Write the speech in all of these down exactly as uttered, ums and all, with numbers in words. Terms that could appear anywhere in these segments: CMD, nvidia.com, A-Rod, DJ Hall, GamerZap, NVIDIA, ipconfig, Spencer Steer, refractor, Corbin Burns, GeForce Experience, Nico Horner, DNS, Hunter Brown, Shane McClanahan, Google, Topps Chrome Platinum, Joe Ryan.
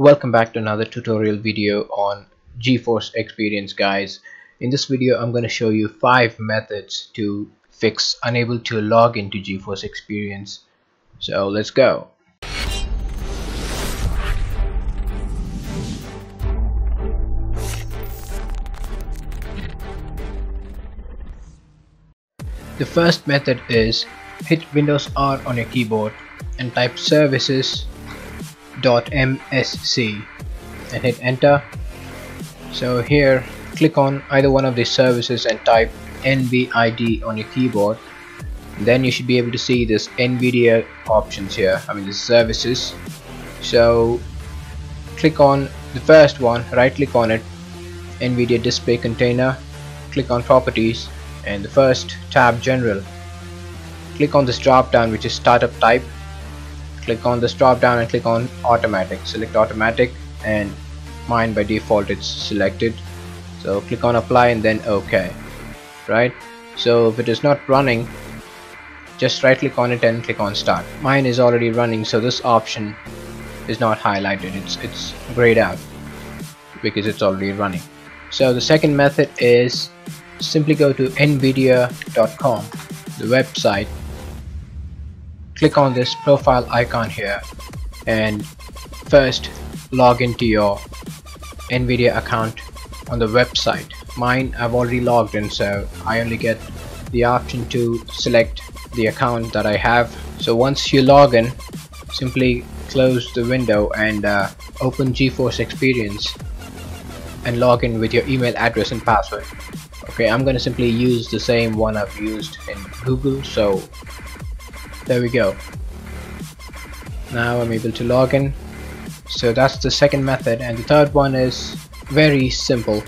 Welcome back to another tutorial video on GeForce Experience, guys. In this video I'm going to show you five methods to fix unable to log into GeForce Experience. So let's go. The first method is hit Windows R on your keyboard and type services dot M S C and hit enter. So here click on either one of these services and type N V I D on your keyboard. Then you should be able to see this NVIDIA options here, I mean the services. So click on the first one, right click on it, NVIDIA display container, click on properties and the first tab, general. Click on this drop down which is startup type. Click on this drop down and click on automatic. Select automatic, and mine by default it's selected, so click on apply and then OK. Right, so if it is not running, just right click on it and click on start. Mine is already running, so this option is not highlighted, it's it's grayed out because it's already running. So the second method is simply go to nvidia dot com, the website. Click on this profile icon here and first log into your NVIDIA account on the website. Mine, I've already logged in, so I only get the option to select the account that I have. So once you log in, simply close the window and uh, open GeForce Experience and log in with your email address and password. Okay, I'm gonna simply use the same one I've used in Google, so there we go. Now I'm able to log in. So that's the second method, and the third one is very simple.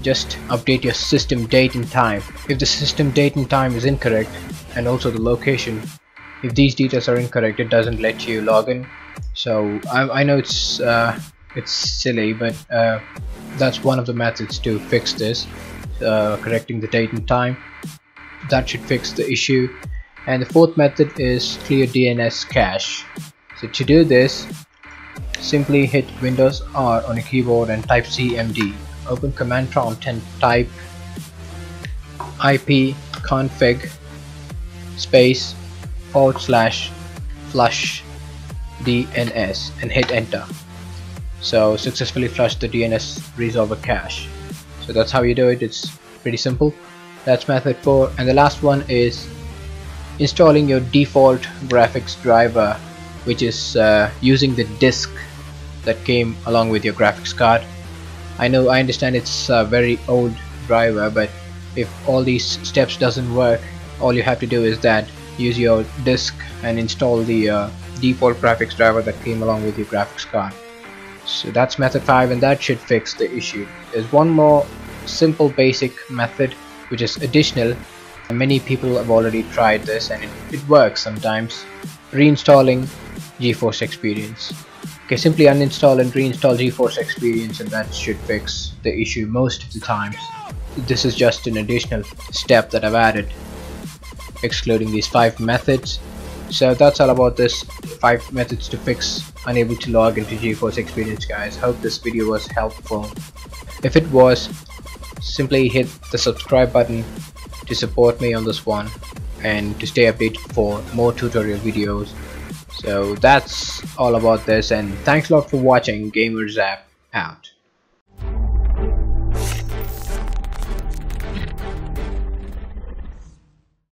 Just update your system date and time. If the system date and time is incorrect, and also the location, if these details are incorrect, it doesn't let you log in. So I, I know it's uh, it's silly, but uh, that's one of the methods to fix this, uh, correcting the date and time. That should fix the issue. And the fourth method is clear D N S cache. So to do this, simply hit Windows R on your keyboard and type C M D. Open command prompt and type ipconfig space forward slash flush D N S and hit enter. So successfully flushed the D N S resolver cache. So that's how you do it. It's pretty simple. That's method four, and the last one is installing your default graphics driver, which is uh, using the disk that came along with your graphics card. I know, I understand it's a very old driver, but if all these steps doesn't work, all you have to do is that use your disk and install the uh, default graphics driver that came along with your graphics card. So that's method five, and that should fix the issue. There's one more simple basic method which is additional. Many people have already tried this and it, it works sometimes. Reinstalling GeForce Experience. Okay, simply uninstall and reinstall GeForce Experience, and that should fix the issue most of the times. This is just an additional step that I've added, excluding these five methods. So that's all about this five methods to fix unable to log into GeForce Experience, guys. Hope this video was helpful. If it was, simply hit the subscribe button to support me on this one and to stay updated for more tutorial videos. So that's all about this, and thanks a lot for watching. GamerZap out.